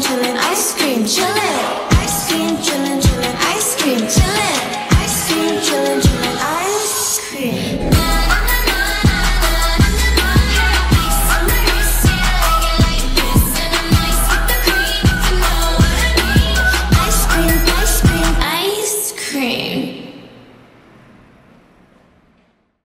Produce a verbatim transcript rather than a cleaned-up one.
chillin', ice cream, chillin'.